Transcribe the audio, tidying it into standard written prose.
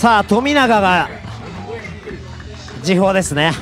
さあ富永が時報ですね。